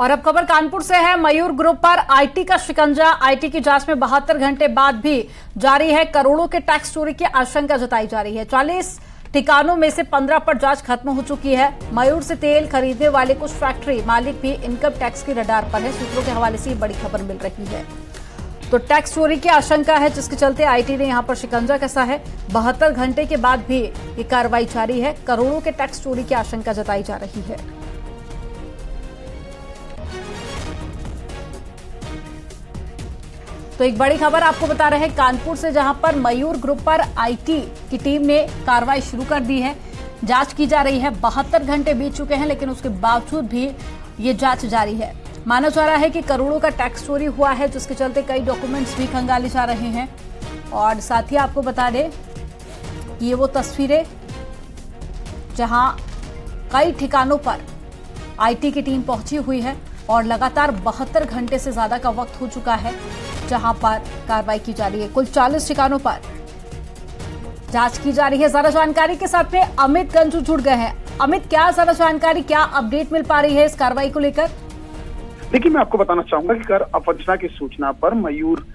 और अब खबर कानपुर से है। मयूर ग्रुप पर आईटी का शिकंजा। आईटी की जांच में 72 घंटे बाद भी जारी है। करोड़ों के टैक्स चोरी की आशंका जताई जा रही है। 40 ठिकानों में से 15 पर जांच खत्म हो चुकी है। मयूर से तेल खरीदने वाले कुछ फैक्ट्री मालिक भी इनकम टैक्स की रडार पर है। सूत्रों के हवाले से बड़ी खबर मिल रही है। तो टैक्स चोरी की आशंका है, जिसके चलते आईटी ने यहां पर शिकंजा कसा है। 72 घंटे के बाद भी ये कार्रवाई जारी है। करोड़ों के टैक्स चोरी की आशंका जताई जा रही है। तो एक बड़ी खबर आपको बता रहे हैं कानपुर से, जहां पर मयूर ग्रुप पर आईटी की टीम ने कार्रवाई शुरू कर दी है। जांच की जा रही है। 72 घंटे बीत चुके हैं, लेकिन उसके बावजूद भी ये जांच जारी है। माना जा रहा है कि करोड़ों का टैक्स चोरी हुआ है, जिसके चलते कई डॉक्यूमेंट्स भी खंगाले जा रहे हैं। और साथ ही आपको बता दें, ये वो तस्वीरें जहां कई ठिकानों पर आईटी की टीम पहुंची हुई है और लगातार 72 घंटे से ज़्यादा का वक्त हो चुका है जहां पर कार्रवाई की जा रही है। कुल 40 ठिकानों पर जांच की जा रही है। ज़्यादा जानकारी के साथ में अमित कंजू जुड़ गए हैं। अमित, क्या ज़्यादा जानकारी, क्या अपडेट मिल पा रही है इस कार्रवाई को लेकर? देखिए, मैं आपको बताना चाहूंगा कि कर अपवंचना की सूचना पर मयूर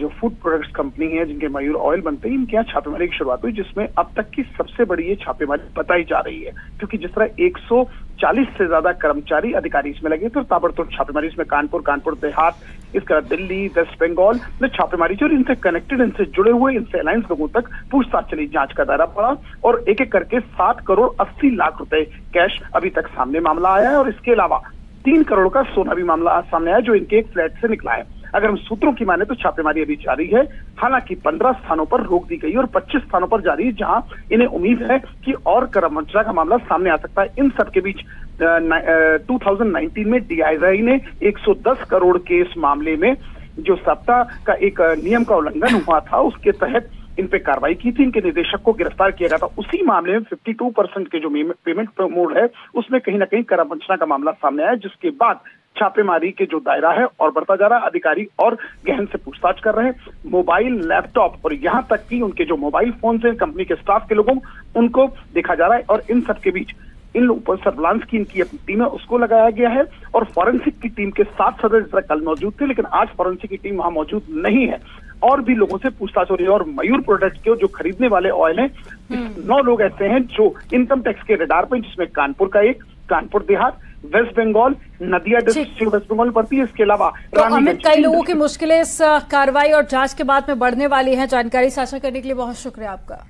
जो फूड प्रोडक्ट्स कंपनी है, जिनके मयूर ऑयल बनते हैं, इनके यहाँ छापेमारी की शुरुआत हुई, जिसमें अब तक की सबसे बड़ी ये छापेमारी बताई जा रही है। क्योंकि जिस तरह 140 से ज्यादा कर्मचारी अधिकारी इसमें लगे थे, ताबड़तोड़ छापेमारी इसमें कानपुर देहात, इस तरह दिल्ली, वेस्ट बंगाल में छापेमारी की और इनसे कनेक्टेड, इनसे जुड़े हुए, इनसे अलायंस लोगों तक पूछताछ चली। जांच का दायरा बढ़ा और एक एक करके 7 करोड़ 80 लाख रुपए कैश अभी तक सामने मामला आया है। और इसके अलावा 3 करोड़ का सोना भी मामला सामने आया, जो इनके एक फ्लैट से निकला है। अगर हम सूत्रों की माने तो छापेमारी अभी जारी है। हालांकि 15 स्थानों पर रोक दी गई और 25 स्थानों पर जारी है, जहां इन्हें उम्मीद है कि और करवंचना का मामला सामने आ सकता है। इन सबके बीच 2019 में डीआईजी ने 110 करोड़ के इस मामले में जो सप्ताह का एक नियम का उल्लंघन हुआ था, उसके तहत इन पे कार्रवाई की थी। इनके निदेशक को गिरफ्तार किया गया था। उसी मामले में 52% के जो पेमेंट मोड है, उसमें कहीं ना कहीं करवंचना का मामला सामने आया, जिसके बाद छापेमारी के जो दायरा है और बढ़ता जा रहा है। अधिकारी और गहन से पूछताछ कर रहे हैं। मोबाइल, लैपटॉप और यहाँ तक कि उनके जो मोबाइल फोन हैं, कंपनी के स्टाफ के लोगों उनको देखा जा रहा है। और इन सबके बीच इन लोगों पर सर्विलांस की इनकी अपनी टीम है, उसको लगाया गया है। और फॉरेंसिक की टीम के 7 सदस्य कल मौजूद थे, लेकिन आज फॉरेंसिक की टीम वहां मौजूद नहीं है। और भी लोगों से पूछताछ हो रही है। और मयूर प्रोडक्ट के जो खरीदने वाले ऑयल हैं, 9 लोग ऐसे हैं जो इनकम टैक्स के रडार पर, जिसमें कानपुर का एक, Kanpur Dehat, west Bengal, Nadia district west Bengal पड़ती है। इसके अलावा अमित, कई लोगों की मुश्किलें इस कार्रवाई और जांच के बाद में बढ़ने वाली है। जानकारी साझा करने के लिए बहुत शुक्रिया आपका।